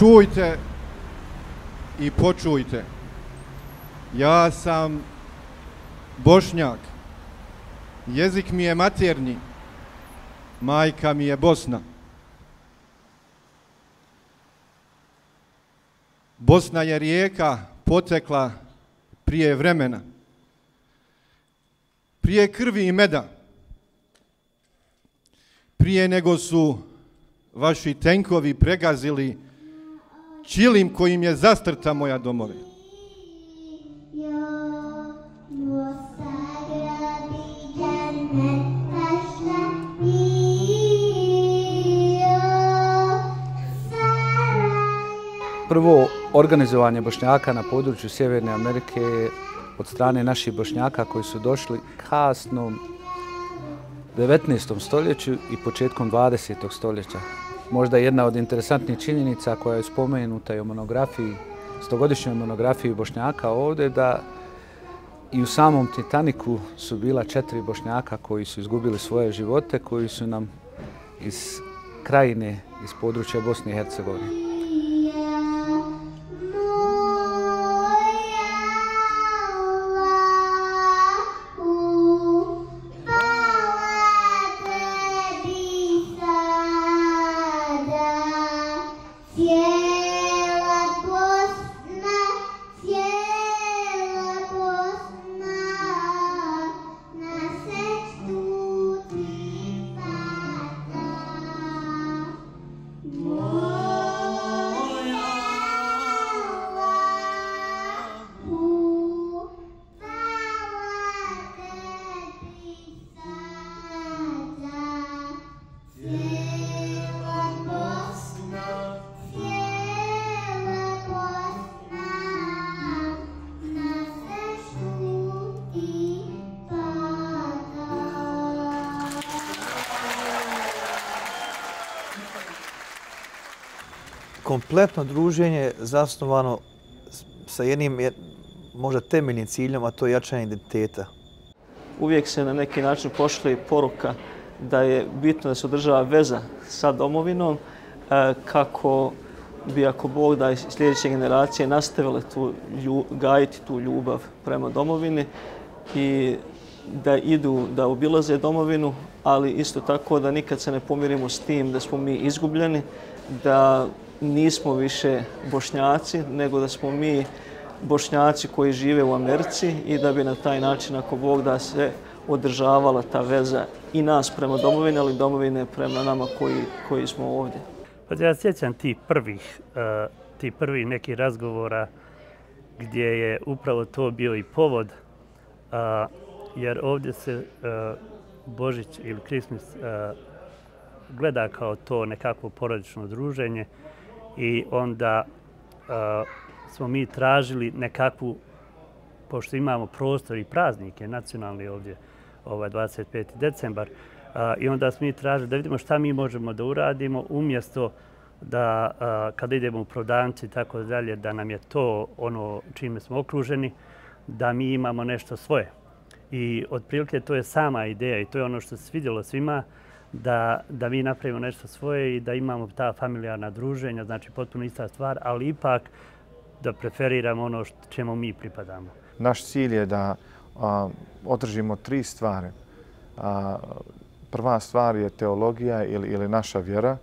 čujte i počujte. Ja sam Bošnjak. Jezik mi je maternji. Majka mi je Bosna. Bosna je rijeka potekla prije vremena. Prije krvi i meda. Prije nego su vaši tenkovi pregazili Čilim kojim je zastrta moja domovina. Prvo, organizovanje Bošnjaka na području Sjeverne Amerike od strane naših Bošnjaka koji su došli kasno 19. stoljeću i početkom 20. stoljeća. Možda jedna od interesantnih činjenica koja je spomenuta i u monografiji, stogodišnjoj monografiji Bošnjaka ovdje, da i u samom Titaniku su bila 4 Bošnjaka koji su izgubili svoje živote, koji su nam iz krajine, iz područja Bosne i Hercegovine. Kompletno druženje zasnovano sa jednim možda temeljnim ciljom, a to je jačanje identiteta. Uvijek se na neki način pošalje poruka da je bitno da se održava veza sa domovinom kako bi, ako Bog da, i sljedeće generacije nastavile gajiti tu ljubav prema domovini i da idu, da obilaze domovinu, ali isto tako da nikad se ne pomirimo s tim da smo mi izgubljeni, da nismo više Bošnjaci, nego da smo mi Bošnjaci koji žive u Americi i da bi na taj način, ako Bog da, se održavala ta veza i nas prema domovini, ali domovine prema nama koji smo ovdje. Pa ja sjećam ti prvih nekih razgovora gdje je upravo to bio i povod, jer ovdje se Božić ili Krismas gleda kao to nekakvo porodično druženje i onda smo mi tražili nekakvu, pošto imamo prostor i praznike nacionalni ovdje, 25. decembar, i onda smo mi tražili da vidimo šta mi možemo da uradimo umjesto da kada idemo u prodavnice i tako dalje, da nam je to ono čime smo okruženi, da mi imamo nešto svoje. I otprilike to je sama ideja i to je ono što se vidjelo svima, da mi napravimo nešto svoje i da imamo ta familijarna druženja, znači potpuno ista stvar, ali ipak da preferiramo ono čemu mi pripadamo. Naš cilj je da održimo 3 stvari. Prva stvar je teologija ili naša vjera,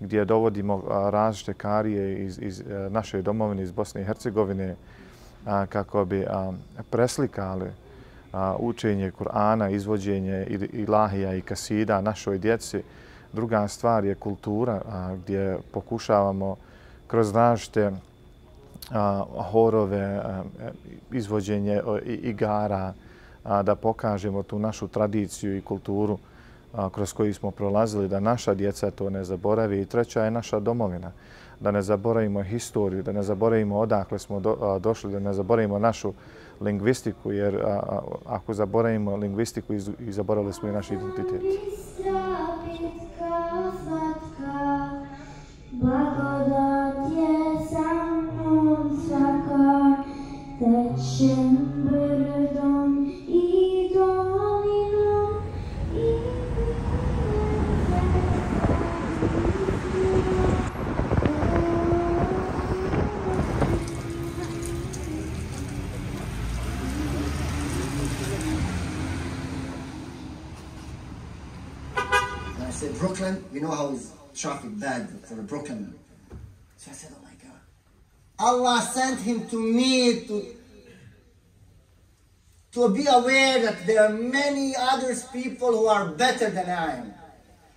gdje dovodimo različite karije iz naše domovine, iz Bosne i Hercegovine, kako bi preslikali učenje Kur'ana, izvođenje Ilahija i Kasida našoj djeci. Druga stvar je kultura, gdje pokušavamo kroz različite horove, izvođenje igara, da pokažemo tu našu tradiciju i kulturu kroz koju smo prolazili, da naša djeca to ne zaboravi. I treća je naša domovina, da ne zaboravimo historiju, da ne zaboravimo odakle smo došli, da ne zaboravimo našu lingvistiku, jer ako zaboravimo lingvistiku, zaboravili smo i naš identitet. say Brooklyn, we know how is traffic bad for a Brooklyn. So I said, oh my God, Allah sent him to me to be aware that there are many other people who are better than I am,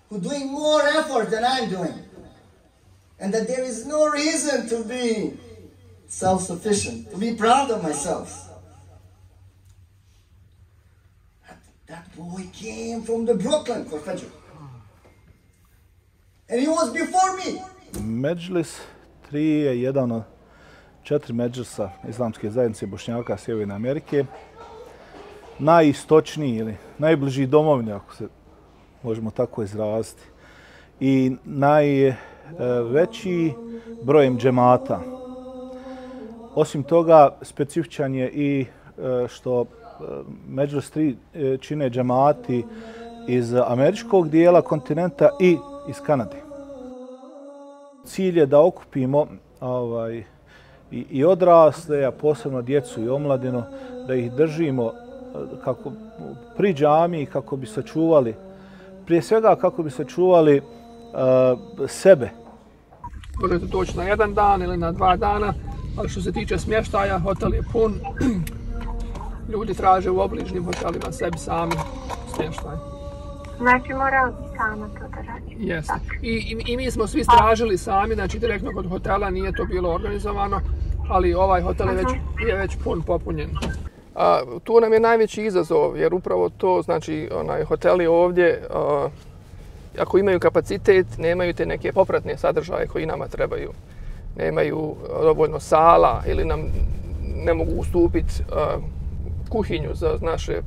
who are doing more effort than I'm doing, and that there is no reason to be self-sufficient, to be proud of myself. That boy came from the Brooklyn for Fajr. And he was before me. Međlis 3 je jedan od 4 međlisa Islamske zajednice Bošnjaka Sjeverne Amerike. Najistočniji ili najbliži domovini, ako se možemo tako izraziti. I najveći brojem džemata. Osim toga, specifičan je i što međlis 3 čine džemati iz američkog dijela kontinenta i iz Kanade. Cilj je da okupimo i odrasle, a posebno djecu i omladinu, da ih držimo pri džamiji kako bi sačuvali, prije svega kako bi sačuvali sebe. Možete doći na jedan dan ili na 2 dana, ali što se tiče smještaja, hotel je pun. Ljudi traže u obližnim hotelima sebi sami smještaj. Znači morali bi sama to da radimo. Jeste. I mi smo svi stražili sami, znači direktno kod hotela nije to bilo organizovano, ali ovaj hotel je već pun, popunjen. Tu nam je najveći izazov, jer upravo to, znači hoteli ovdje, ako imaju kapacitet, nemaju te neke popratne sadržaje koji nama trebaju. Nemaju dovoljno sala ili nam ne mogu ustupiti kuhinju za naše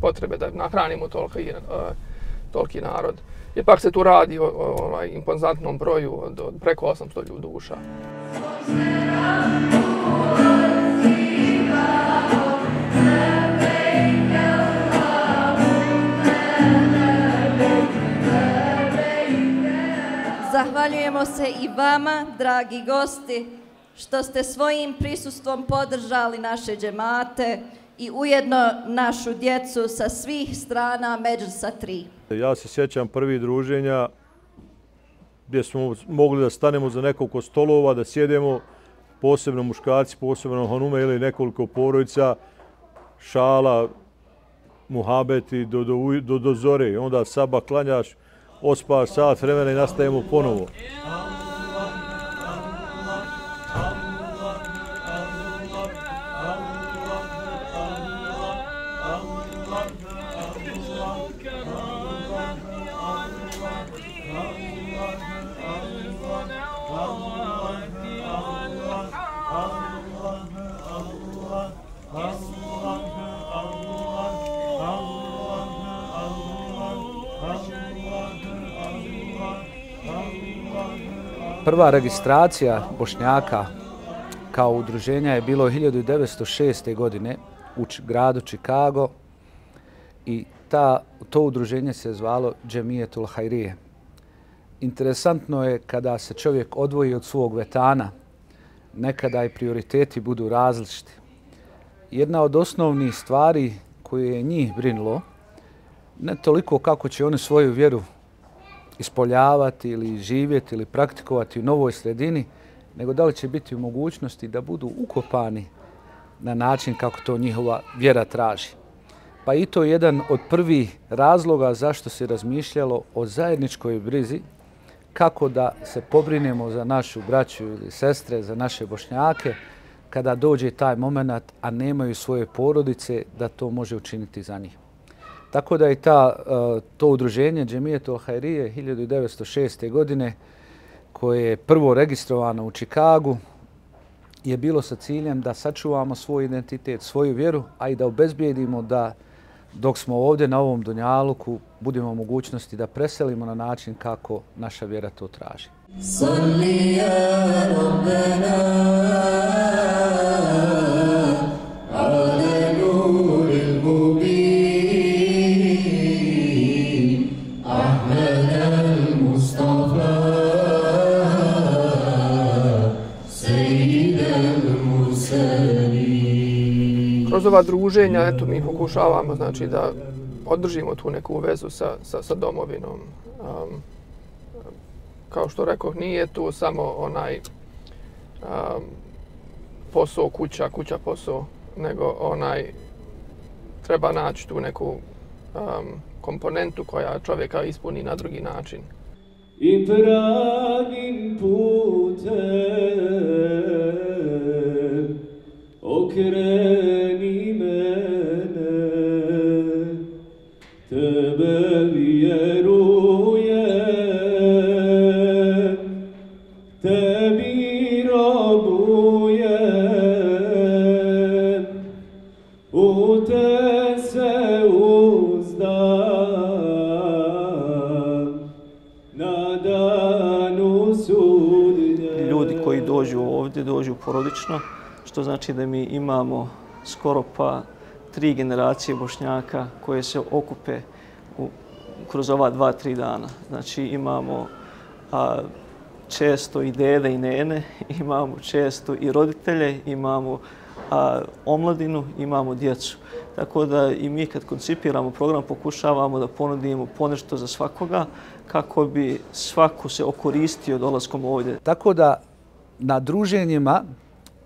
potrebe da nahranimo toliki narod. Ipak se tu radi o impozantnom broju od preko 800 ljudi duša. Zahvaljujemo se i vama, dragi gosti, što ste svojim prisustvom podržali naše džemate i ujedno našu djecu sa svih strana međlisa 3. Ja se sjećam prvih druženja gdje smo mogli da stanemo za nekoliko stolova, da sjedemo, posebno muškarci, posebno hanume ili nekoliko porodica, šala, muhabeti do zore. Onda sabah klanjaš, ospaš sat vremena i nastavimo ponovo. Prva registracija Bošnjaka kao udruženja je bilo 1906. godine u gradu Chicago i to udruženje se zvalo Džemijetul Hajrije. Interesantno je kada se čovjek odvoji od svog vetana, nekada i prioriteti budu različiti. Jedna od osnovnih stvari koje je njih brinulo, ne toliko kako će oni svoju vjeru ispoljavati ili živjeti ili praktikovati u novoj sredini, nego da li će biti u mogućnosti da budu ukopani na način kako to njihova vjera traži. Pa i to je jedan od prvih razloga zašto se razmišljalo o zajedničkoj brizi, kako da se pobrinemo za našu braću ili sestre, za naše Bošnjake, kada dođe taj moment, a nemaju svoje porodice, da to može učiniti za njih. Tako da je to udruženje Džemijetul Hajrije 1906. godine, koje je prvo registrovano u Čikagu, je bilo sa ciljem da sačuvamo svoj identitet, svoju vjeru, a i da obezbijedimo da dok smo ovdje na ovom dunjaluku budemo u mogućnosti da preselimo na način kako naša vjera to traži. Kroz ova druženja mi pokušavamo da održimo tu neku vezu sa domovinom. Kao što rekoh, nije tu samo onaj posao kuća, kuća posao, nego onaj treba naći tu neku komponentu koja čovjeka ispuni na drugi način. I pravim putem okreni mene, tebe vjerujem, tebi robujem, u te se uzdam na danu sudnjem. Ljudi koji dođu ovdje dođu porodično, što znači da mi imamo skoro pa 3 generacije Bošnjaka koje se okupe kroz ova 2-3 dana. Znači imamo često i dede i nene, imamo često i roditelje, imamo omladinu, imamo djecu. Tako da i mi kad koncipiramo program pokušavamo da ponudimo ponešto za svakoga kako bi svako se okoristio dolaskom ovdje. Tako da na druženjima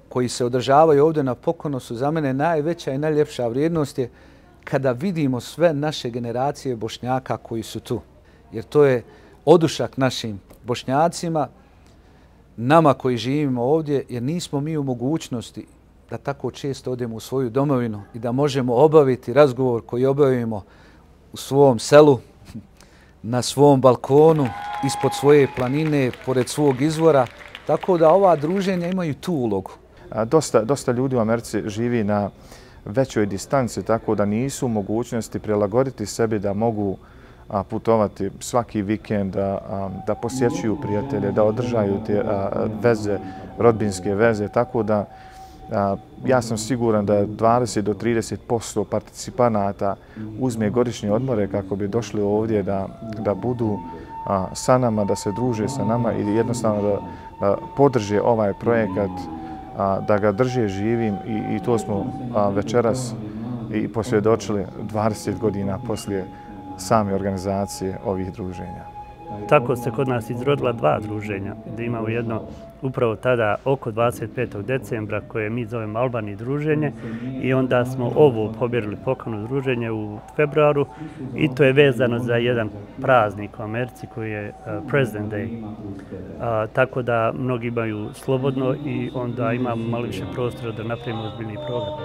koji se održavaju ovdje na Pokonosu, za mene najveća i najljepša vrijednost je kada vidimo sve naše generacije Bošnjaka koji su tu. Jer to je odušak našim Bošnjacima, nama koji živimo ovdje, jer nismo mi u mogućnosti da tako često odemo u svoju domovinu i da možemo obaviti razgovor koji obavimo u svom selu, na svom balkonu, ispod svoje planine, pored svog izvora. Tako da ova druženja imaju tu ulogu. Dosta ljudi u Americi živi na većoj distanci, tako da nisu u mogućnosti prilagoditi sebi da mogu putovati svaki vikend, da posjećuju prijatelje, da održaju te veze, rodbinske veze. Tako da ja sam siguran da 20 do 30% participanata uzme godišnje odmore kako bi došli ovdje da budu sa nama, da se druže sa nama i jednostavno da podrže ovaj projekat, da ga drže živim i to smo večeras i posvjedočili 20 godina poslije same organizacije ovih druženja. Tako se kod nas izrodila 2 druženja, gdje imamo jedno upravo tada oko 25. decembra koje mi zovemo Albani druženje i onda smo ovo pobjerili Pokovno druženje u februaru i to je vezano za jedan praznik u Americi koji je President Day. Tako da mnogi imaju slobodno i onda imamo malo više prostora da napravimo ozbiljni program.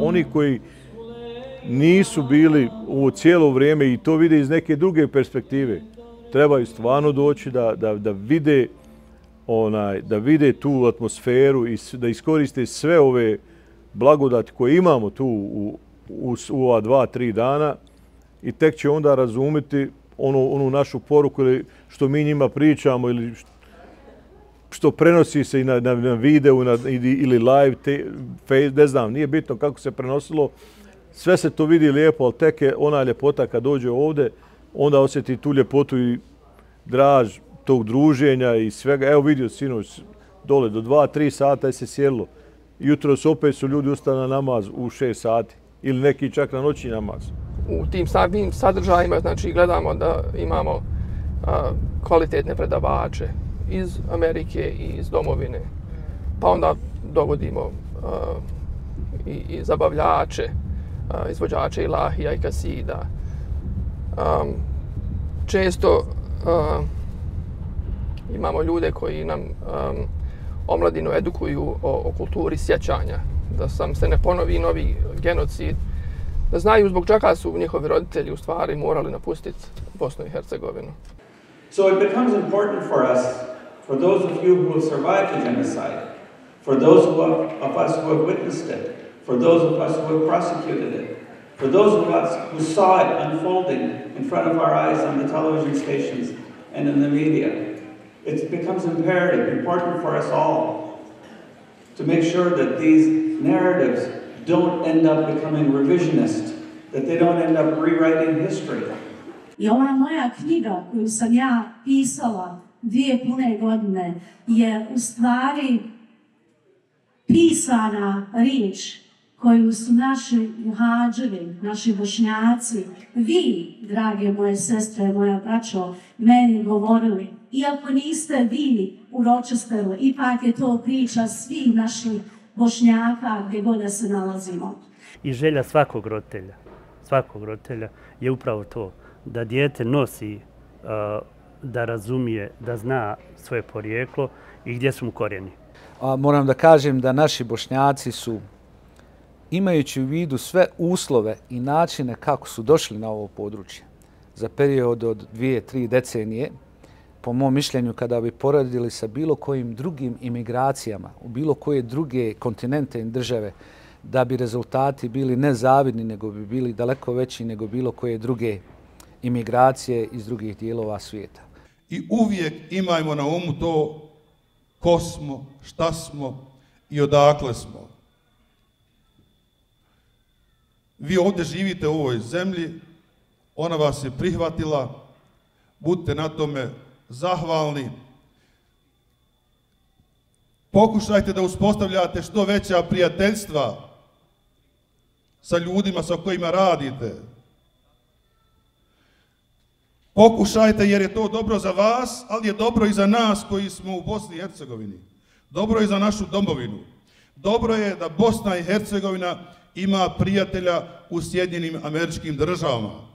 Oni koji nisu bili ovo cijelo vrijeme i to vide iz neke druge perspektive, trebaju stvarno doći da vide tu atmosferu i da iskoriste sve ove blagodati koje imamo tu u ova 2-3 dana i tek će onda razumjeti onu našu poruku ili što mi njima pričamo ili što prenosi se i na videu ili live, ne znam, nije bitno kako se prenosilo. Sve se to vidi lijepo, ali tek je ona ljepota kad dođe ovdje, onda osjeti tu ljepotu i draž tog druženja i svega. Evo vidio sinoć dole, do 2-3 sata je se sjedilo. Jutros opet su ljudi ustali na namaz u 6 sati ili neki čak na noći namaz. U tim samim sadržajima gledamo da imamo kvalitetne predavače iz Amerike i iz domovine. Pa onda dovodimo i zabavljače, izvođače Ilahija i Kasida. Često imamo ljude koji nam omladinu edukuju o kulturi sjećanja, da sam se ne ponovi novi genocid, da znaju zbog čega su njihovi roditelji u stvari morali napustiti Bosnu i Hercegovinu. So it becomes important for us, for those of you who have survived the genocide, for those of us who have witnessed it, for those of us who have prosecuted it, for those of us who saw it unfolding in front of our eyes on the television stations and in the media. It becomes imperative, important for us all, to make sure that these narratives don't end up becoming revisionist, that they don't end up rewriting history. I ova moja knjiga koju sam ja pisala 2 pune godine je u stvari pisana riječ koju su naši muhadžiri, naši bošnjaci, vi, drage moje sestre, moja braćo, meni govorili. Iako niste bili u Rochesteru, ipak je to priča svih naših Bošnjaka gdje god da se nalazimo. I želja svakog roditelja je upravo to, da dijete nosi, da razumije, da zna svoje porijeklo i gdje su mu korijeni. Moram da kažem da naši Bošnjaci su, imajući u vidu sve uslove i načine kako su došli na ovo područje za period od 2-3 decenije, po mom mišljenju, kada bi poredili sa bilo kojim drugim imigracijama u bilo koje druge kontinente i države, da bi rezultati bili nezavidni, nego bi bili daleko veći nego bilo koje druge imigracije iz drugih dijelova svijeta. I uvijek imajmo na umu to ko smo, šta smo i odakle smo. Vi ovdje živite u ovoj zemlji, ona vas je prihvatila, budite na tome zahvalni. Pokušajte da uspostavljate što veća prijateljstva sa ljudima sa kojima radite. Pokušajte jer je to dobro za vas, ali je dobro i za nas koji smo u Bosni i Hercegovini. Dobro je za našu domovinu. Dobro je da Bosna i Hercegovina ima prijatelja u Sjedinjenim Američkim Državama.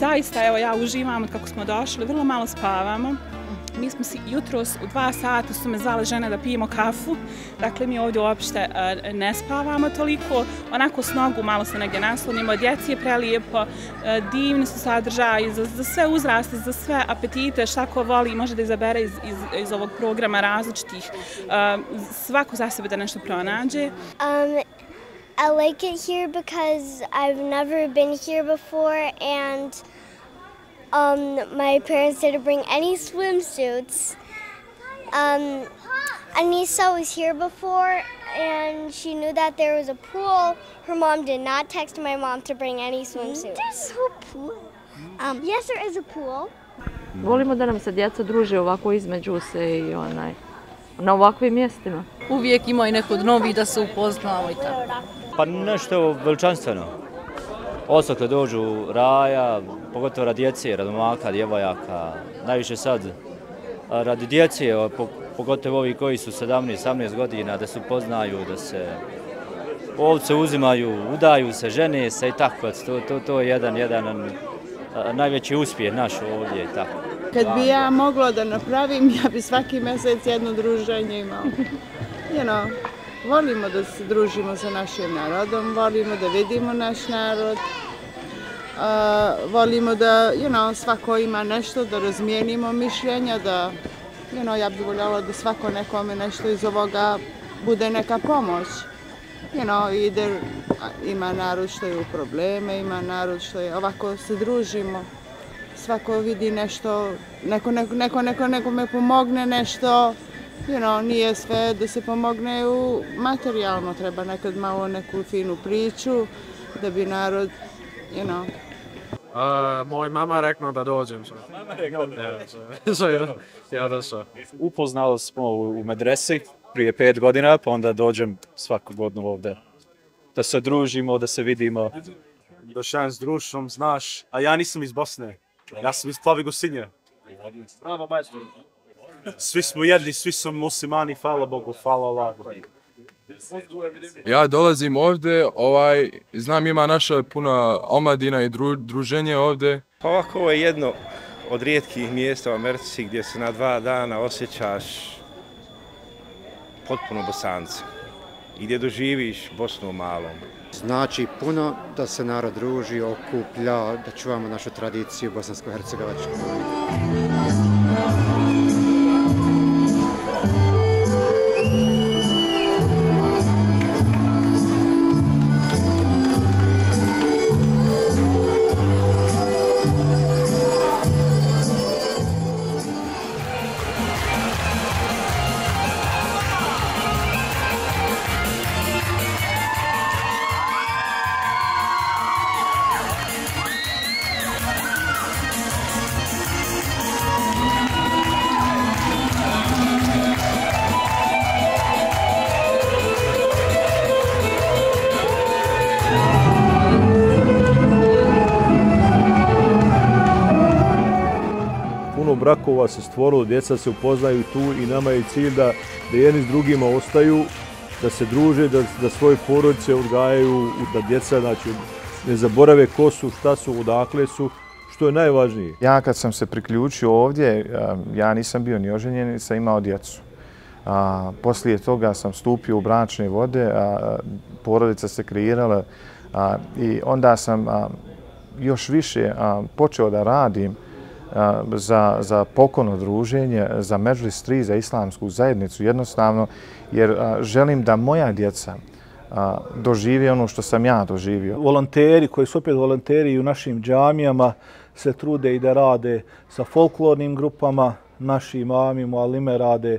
Zaista, evo, ja uživam od kako smo došli, vrlo malo spavamo. Mi smo si jutros u 2 sata su me zvale žene da pijemo kafu, dakle mi ovdje uopšte ne spavamo toliko, onako s nogu malo se negdje naslonimo, djeci je prelijepo, divni su sadržaji za sve uzraste, za sve apetite, šta ko voli može da izabere iz ovog programa različitih, svako za sebe da nešto pronađe. I like it here because I've never been here before, and my parents didn't bring any swimsuits. Anissa was here before and she knew that there was a pool. Her mom did not text my mom to bring any swimsuit. There's no pool. Yes, there is a pool. Volimo da nam se djeca druže ovako između se I na ovakvim mjestima. Uvijek ima I neko novi da se upoznamo I tako. Pa nešto veličanstveno. Osokle dođu raja, pogotovo radi djece, radi momaka, djevojaka. Najviše sad radi djece, pogotovo ovi koji su 17-18 godina, da se upoznaju, da se ovce uzimaju, udaju se, žene se I tako. To je jedan najveći uspjeh naš ovdje I tako. Kad bi ja mogla da napravim, ja bi svaki mjesec jedno druženje imao. Volimo da se družimo sa našim narodom, volimo da vidimo naš narod, volimo da svako ima nešto, da razmijenimo mišljenja, da ja bih voljela da svako nekome nešto iz ovoga bude neka pomoć. Ima narod što je u probleme, ima narod što je, ovako se družimo. Svako vidi nešto, neko me pomogne nešto, nije sve da se pomogne u materijalno, treba nekad malo neku finu priču da bi narod, Moj mama rekla da dođem. Mama rekla da dođem. Upoznali smo u medresi prije 5 godina, pa onda dođem svaku godinu ovdje. Da se družimo, da se vidimo. Došajem s društvom, znaš, a ja nisam iz Bosne. Ja sam iz Tavigošinje. Svi smo jedni, svi smo muslimani, hvala Bogu, hvala Allahu. Ja dolazim ovdje, znam ima naša puna omladina I druženje ovdje. Ovako ovo je jedno od rijetkih mjesta u Americi gdje se na 2 dana osjećaš potpuno Bosanca I gdje doživiš Bosnu malom. Znači puno da se narod druži, okuplja, da čuvamo našu tradiciju bosansko-hercegovačku. Brakova se stvorilo, djeca se upoznaju tu I nama je cilj da jedni s drugima ostaju, da se druže, da svoje porodice odgajaju, da djeca ne zaborave ko su, šta su, odakle su, što je najvažnije. Ja kad sam se priključio ovdje, ja nisam bio ni oženjen, nisam imao djecu. Poslije toga sam stupio u bračne vode, porodica se kreirala I onda sam još više počeo da radim za pokono druženje, za medžlis 3, za islamsku zajednicu jednostavno, jer želim da moja djeca dožive ono što sam ja doživio. Volonteri koji su opet volonteri u našim džamijama se trude I da rade sa folklornim grupama, naši imami, mualime rade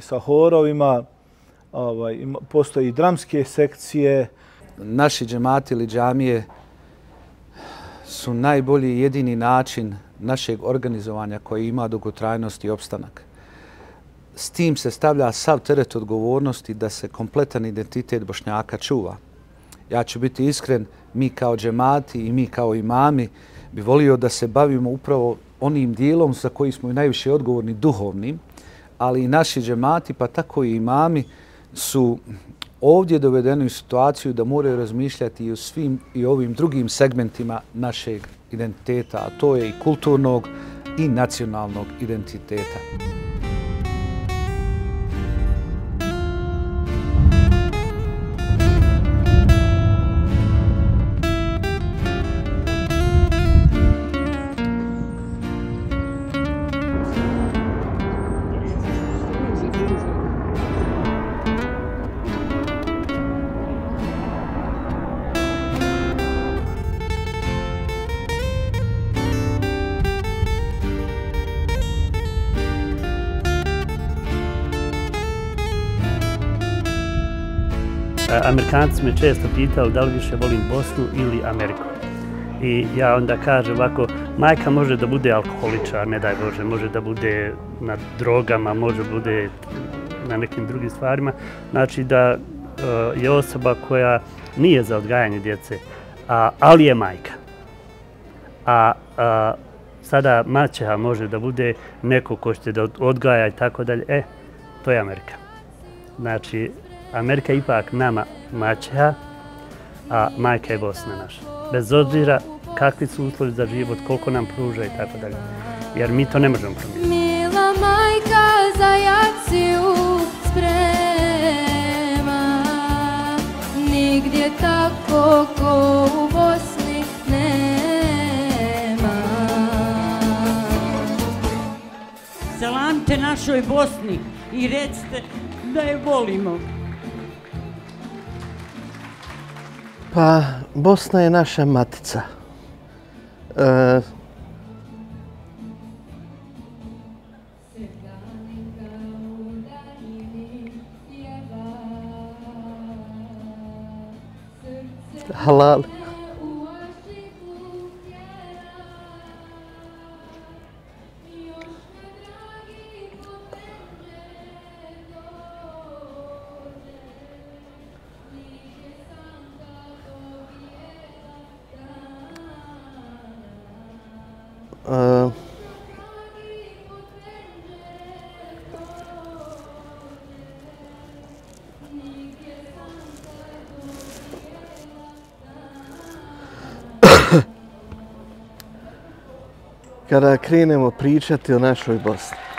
sa horovima, postoji I dramske sekcije. Naši džemati ili džamije su najbolji I jedini način našeg organizovanja koji ima dugotrajnost I opstanak. S tim se stavlja sav teret odgovornosti da se kompletan identitet Bošnjaka čuva. Ja ću biti iskren, mi kao džemati I mi kao imami bi volio da se bavimo upravo onim dijelom za koji smo I najviše odgovorni duhovnim, ali I naši džemati pa tako I imami su ovdje dovedeni u situaciju da moraju razmišljati I o svim I ovim drugim segmentima našeg identiteta, a to je I kulturnog I nacionalnog identiteta. Amerikanci me često pitali da li više volim Bosnu ili Ameriku. I ja onda kažem ovako, majka može da bude alkoholičar, ne daj Bože, može da bude na drogama, može da bude na nekim drugim stvarima. Znači da je osoba koja nije za odgajanje djece, ali je majka. A sada maćeha može da bude neko ko će da odgaja i tako dalje. To je Amerika. Znači, Amerika je ipak nama maćeha, a majka je Bosna naša. Bez obzira kakvi su uslovi za život, koliko nam pruža i tako dalje. Jer mi to ne možemo promijeniti. Mila majka za jaciju sprema, nigdje tako ko u Bosni nema. Selamite našoj Bosni i recite da je volimo. Pa, Bosna je naša matica. Halal. Kada krenemo pričati o našoj Bosni.